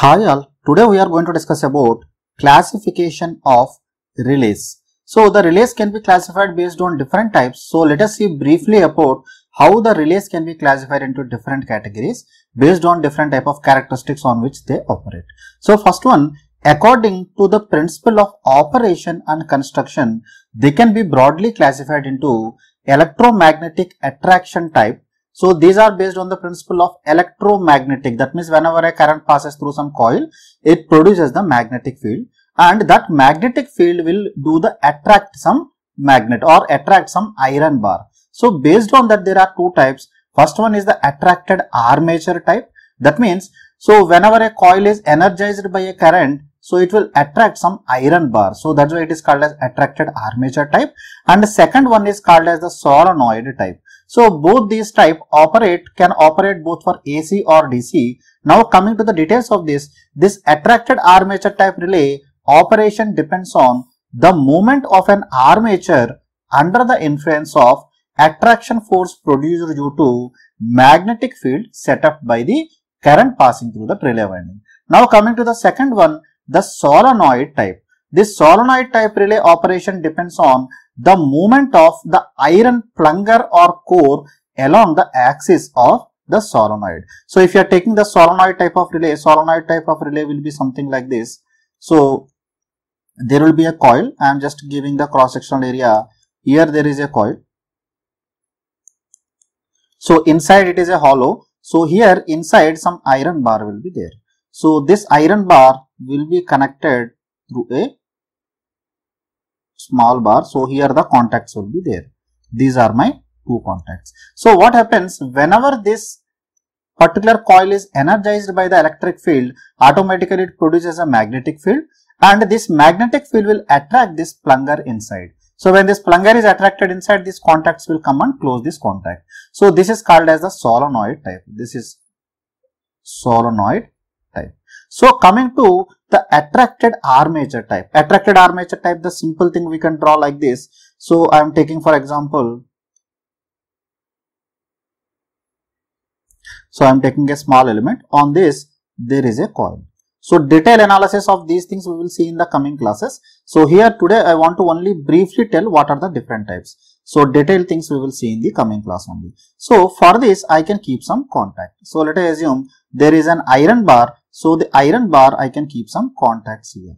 Hi all, today we are going to discuss about classification of relays. So the relays can be classified based on different types. So let us see briefly about how the relays can be classified into different categories based on different type of characteristics on which they operate. So first one, according to the principle of operation and construction, they can be broadly classified into electromagnetic attraction type. So these are based on the principle of electromagnetic, that means whenever a current passes through some coil, it produces the magnetic field, and that magnetic field will attract some magnet or attract some iron bar. So based on that, there are two types. First one is the attracted armature type. That means, so whenever a coil is energized by a current, so it will attract some iron bar. So that's why it is called as attracted armature type. And the second one is called as the solenoid type. So both these type can operate both for AC or DC. Now coming to the details of this attracted armature type relay operation depends on the movement of an armature under the influence of attraction force produced due to magnetic field set up by the current passing through the relay winding. Now coming to the second one, the solenoid type. This solenoid type relay operation depends on the movement of the iron plunger or core along the axis of the solenoid. So if you are taking the solenoid type of relay will be something like this. So there will be a coil. I am just giving the cross-sectional area. Here there is a coil. So inside it is a hollow. So here inside some iron bar will be there. So this iron bar will be connected through a small bar. So here the contacts will be there. These are my two contacts. So what happens, whenever this particular coil is energized by the electric field, automatically it produces a magnetic field, and this magnetic field will attract this plunger inside. So when this plunger is attracted inside, these contacts will come and close this contact. So this is called as the solenoid type. This is solenoid type. So coming to the attracted armature type. Attracted armature type, the simple thing we can draw like this. So I am taking for example, so I am taking a small element. On this, there is a coil. So detailed analysis of these things we will see in the coming classes. So here today I want to only briefly tell what are the different types. So detailed things we will see in the coming class only. So for this, I can keep some contact. So let us assume there is an iron bar. So the iron bar, I can keep some contacts here.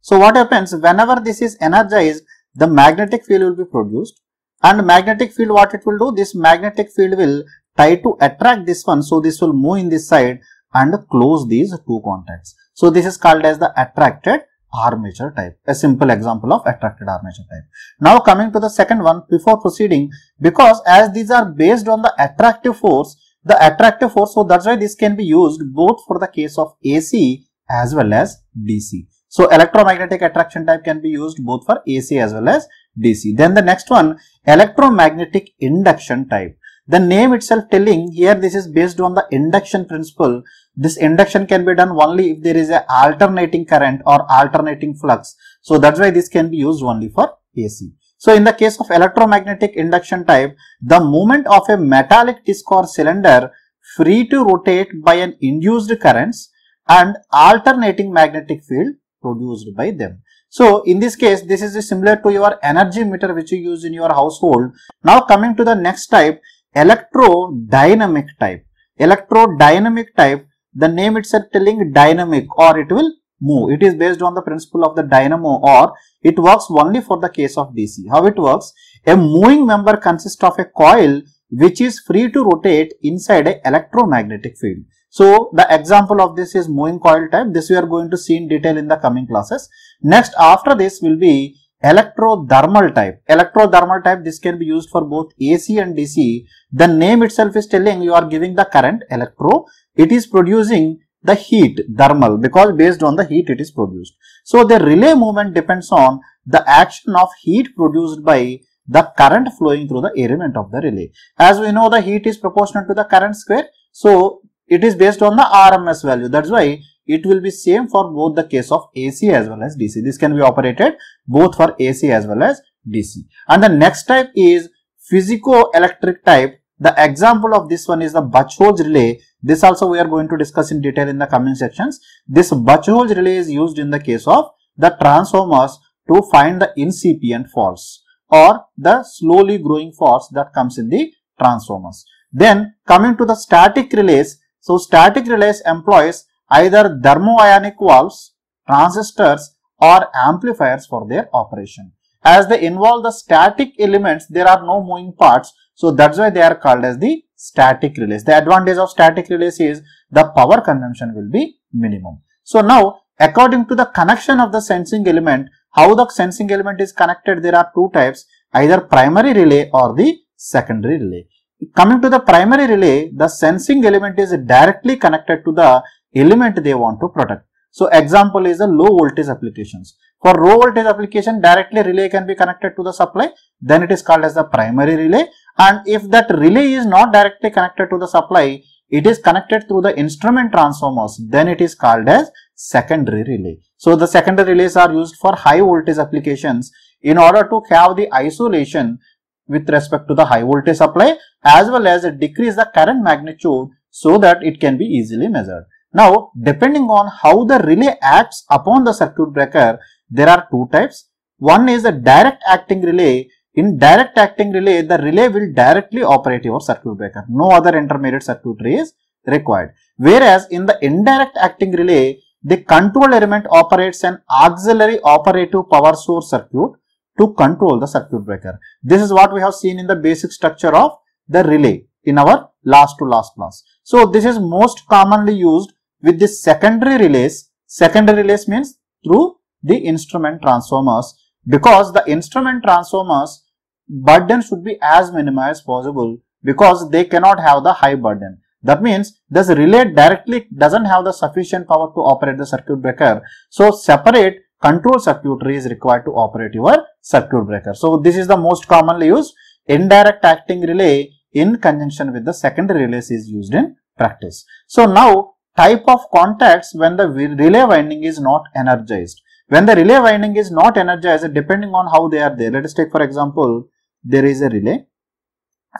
So what happens, whenever this is energized, the magnetic field will be produced, and magnetic field, what it will do, this magnetic field will try to attract this one. So this will move in this side and close these two contacts. So this is called as the attracted armature type, a simple example of attracted armature type. Now coming to the second one, before proceeding, because as these are based on the attractive force, so that's why this can be used both for the case of AC as well as DC. So electromagnetic attraction type can be used both for AC as well as DC. Then the next one, electromagnetic induction type. The name itself telling, here this is based on the induction principle. This induction can be done only if there is an alternating current or alternating flux. So that's why this can be used only for AC. So in the case of electromagnetic induction type, the movement of a metallic disc or cylinder free to rotate by an induced currents and alternating magnetic field produced by them. So in this case, this is similar to your energy meter which you use in your household. Now coming to the next type, electrodynamic type. Electrodynamic type, the name itself telling dynamic, or it will move. It is based on the principle of the dynamo, or it works only for the case of DC. How it works? A moving member consists of a coil which is free to rotate inside an electromagnetic field. So the example of this is moving coil type. This we are going to see in detail in the coming classes. Next, after this will be electrothermal type. Electrothermal type, this can be used for both AC and DC. The name itself is telling you are giving the current electro. It is producing the heat, thermal, because based on the heat it is produced. So the relay movement depends on the action of heat produced by the current flowing through the element of the relay. As we know, the heat is proportional to the current square. So it is based on the RMS value. That's why it will be same for both the case of AC as well as DC. This can be operated both for AC as well as DC. And the next type is physicoelectric type. The example of this one is the Buchholz relay. This also we are going to discuss in detail in the coming sections. This Buchholz relay is used in the case of the transformers to find the incipient faults or the slowly growing faults that comes in the transformers. Then coming to the static relays. So static relays employs either thermoionic valves, transistors or amplifiers for their operation. As they involve the static elements, there are no moving parts. So that's why they are called as the static relays. The advantage of static relays is the power consumption will be minimum. So now, according to the connection of the sensing element, how the sensing element is connected, there are two types, either primary relay or the secondary relay. Coming to the primary relay, the sensing element is directly connected to the element they want to protect. So example is the low voltage applications. For low voltage application, directly relay can be connected to the supply, then it is called as the primary relay. And if that relay is not directly connected to the supply, it is connected through the instrument transformers, then it is called as secondary relay. So the secondary relays are used for high voltage applications in order to have the isolation with respect to the high voltage supply, as well as decrease the current magnitude so that it can be easily measured. Now, depending on how the relay acts upon the circuit breaker, there are two types. One is a direct acting relay. In direct acting relay, the relay will directly operate your circuit breaker. No other intermediate circuitry is required. Whereas in the indirect acting relay, the control element operates an auxiliary operative power source circuit to control the circuit breaker. This is what we have seen in the basic structure of the relay in our last class. So this is most commonly used with the secondary relays. Secondary relays means through the instrument transformers, because the instrument transformers burden should be as minimal as possible, because they cannot have the high burden. That means this relay directly doesn't have the sufficient power to operate the circuit breaker. So separate control circuitry is required to operate your circuit breaker. So this is the most commonly used indirect acting relay in conjunction with the secondary relays is used in practice. So now, type of contacts when the relay winding is not energized. When the relay winding is not energized, depending on how they are there, let us take for example, there is a relay.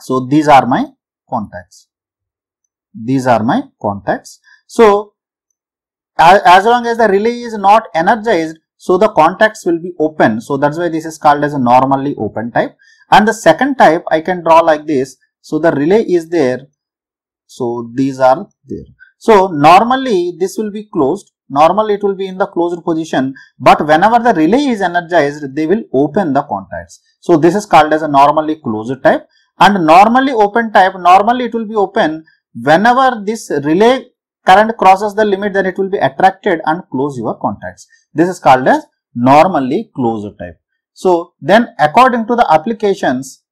So these are my contacts. These are my contacts. So as long as the relay is not energized, so the contacts will be open. So that's why this is called as a normally open type. And the second type I can draw like this. So the relay is there. So these are there. So normally this will be closed. Normally it will be in the closed position, but whenever the relay is energized, they will open the contacts. So this is called as a normally closed type. And normally open type, normally it will be open whenever this relay current crosses the limit, then it will be attracted and close your contacts. This is called as normally closed type. So then according to the applications,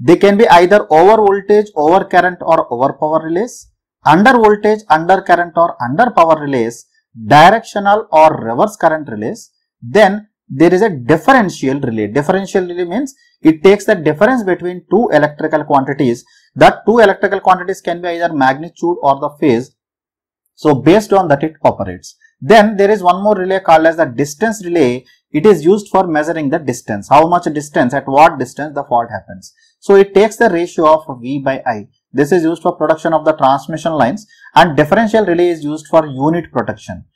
they can be either over voltage, over current or over power relays, under voltage, under current or under power relays, directional or reverse current relays. Then there is a differential relay. Differential relay means it takes the difference between two electrical quantities. That two electrical quantities can be either magnitude or the phase. So based on that it operates. Then there is one more relay called as the distance relay. It is used for measuring the distance. How much distance, at what distance the fault happens. So it takes the ratio of V by I. This is used for protection of the transmission lines, and differential relay is used for unit protection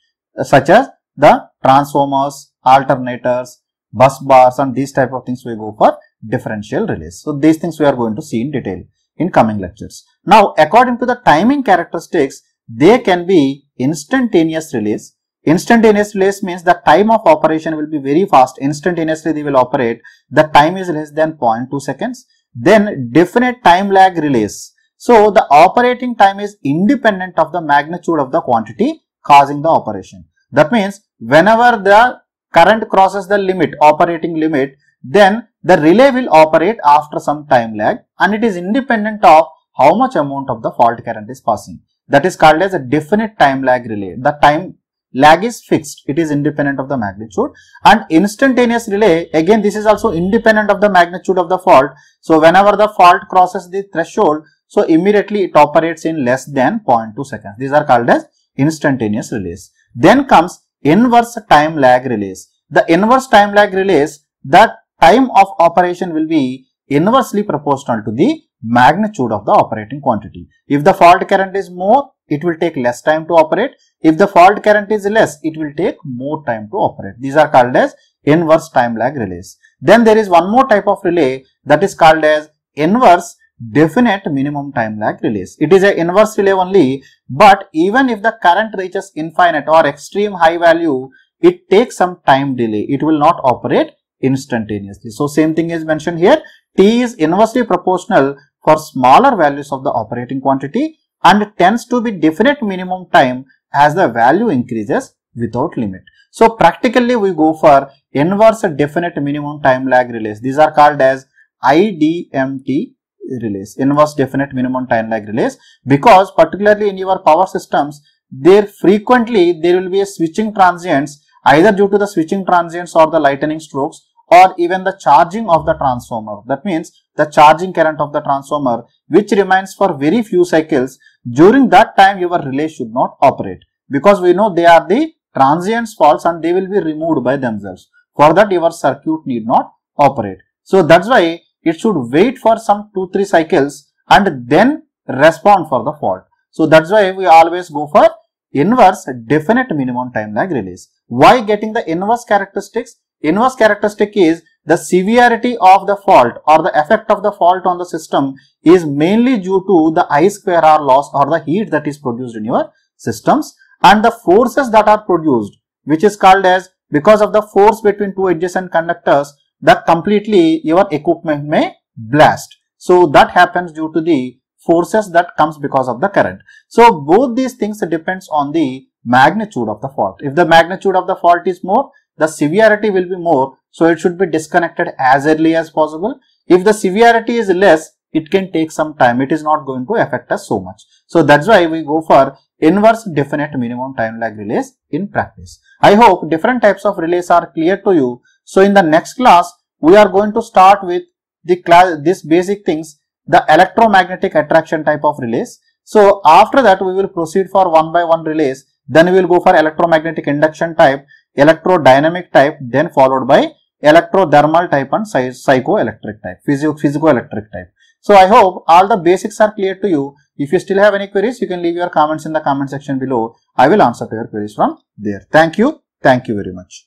such as the transformers, alternators, bus bars and these type of things we go for differential relays. So these things we are going to see in detail in coming lectures. Now according to the timing characteristics, they can be instantaneous relays. Instantaneous relays means the time of operation will be very fast. Instantaneously they will operate. The time is less than 0.2 seconds. Then definite time lag relays. So the operating time is independent of the magnitude of the quantity causing the operation. That means whenever the current crosses the limit, operating limit, then the relay will operate after some time lag, and it is independent of how much amount of the fault current is passing. That is called as a definite time lag relay. The time lag is fixed. It is independent of the magnitude. And instantaneous relay, again this is also independent of the magnitude of the fault. So whenever the fault crosses the threshold, so immediately it operates in less than 0.2 seconds. These are called as instantaneous relays. Then comes inverse time lag relays. The inverse time lag relays, the time of operation will be inversely proportional to the magnitude of the operating quantity. If the fault current is more, it will take less time to operate. If the fault current is less, it will take more time to operate. These are called as inverse time lag relays. Then there is one more type of relay that is called as inverse definite minimum time lag relays. It is an inverse relay only, but even if the current reaches infinite or extreme high value, it takes some time delay. It will not operate instantaneously. So, same thing is mentioned here. T is inversely proportional for smaller values of the operating quantity and tends to be definite minimum time as the value increases without limit. So, practically we go for inverse definite minimum time lag relays. These are called as IDMT relays, inverse definite minimum time lag relays, because particularly in your power systems, there will be a switching transients, either due to the switching transients or the lightning strokes or even the charging of the transformer. That means the charging current of the transformer, which remains for very few cycles. During that time your relay should not operate, because we know they are the transient faults and they will be removed by themselves. For that your circuit need not operate. So that's why it should wait for some 2-3 cycles and then respond for the fault. So that's why we always go for inverse definite minimum time lag relays. Why getting the inverse characteristics? Inverse characteristic is the severity of the fault or the effect of the fault on the system is mainly due to the I square R loss or the heat that is produced in your systems, and the forces that are produced, which is called as, because of the force between two adjacent conductors, that completely your equipment may blast. So that happens due to the forces that comes because of the current. So both these things depends on the magnitude of the fault. If the magnitude of the fault is more, the severity will be more, so it should be disconnected as early as possible. If the severity is less, it can take some time. It is not going to affect us so much. So that's why we go for inverse definite minimum time lag relays in practice. I hope different types of relays are clear to you. So in the next class, we are going to start with these basic things, the electromagnetic attraction type of relays. So after that, we will proceed for one by one relays. Then we will go for electromagnetic induction type, electrodynamic type, then followed by electrothermal type and psychoelectric type, physicoelectric type. So I hope all the basics are clear to you. If you still have any queries, you can leave your comments in the comment section below. I will answer to your queries from there. Thank you. Thank you very much.